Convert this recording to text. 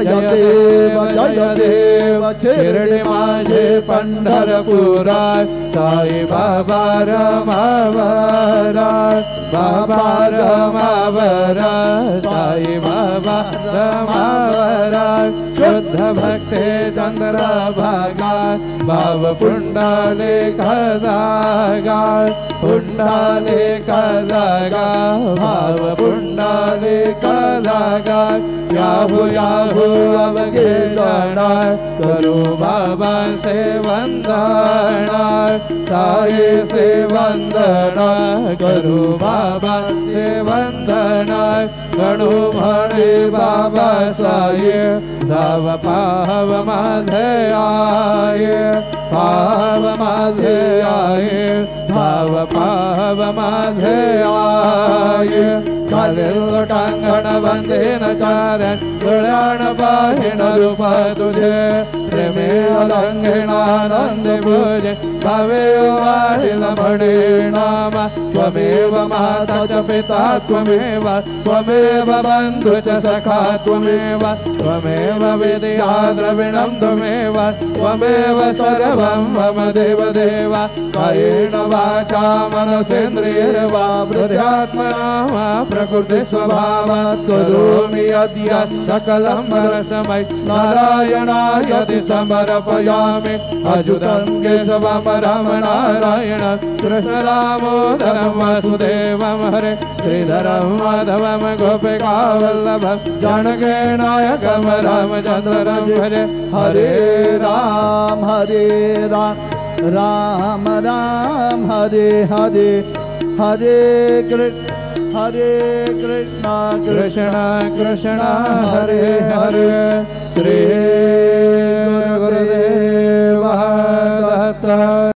जय देव चरण माझे पंढरपुराय साई बाबा रमावरा बाबा रमावरा साई बाबा रमावरा शुद्ध भक्ते चंद्र भागा भाव पुंडले कदागा पुंडले कदागा भाव पुंडले कदागा याहू अवगे गणा करो बाबा से वंदना साई से वंदना करो बाबा से वंदना गणो भणे बाबा साई दाव पाव माधे आये पाव माधे आये भाव पाव माधे आये कालिल टांगण बंदेन कारण गुणान पाहिण रूप तुझे प्रेमे अलंघिण आनंद भुजे भावेव वाहिल भणे नाम त्वमेव माता च पिता त्वमेव त्वमेव बंधु च सखा त्वमेव त्वमेव विद्या द्रविणं त्वमेव त्वमेव सर्वं मम देव देव कायेन वाचा मनसेन्द्रिये वा हृदयात्मना वा प्रकृति स्वभावा करोमि अद्य सकलं मनसमय नारायणाय समर्पयामि अच्युतं केशवं रमणारायणं कृष्णदामोदरं वासुदेवं हरे श्रीधरं माधवं गोपिकावल्लभं जानकीनायकं रामचन्द्रं भजे हरे राम राम राम हरे हरे हरे कृष्णा कृष्णा कृष्णा हरे हरे श्री गुरुदेव दत्ता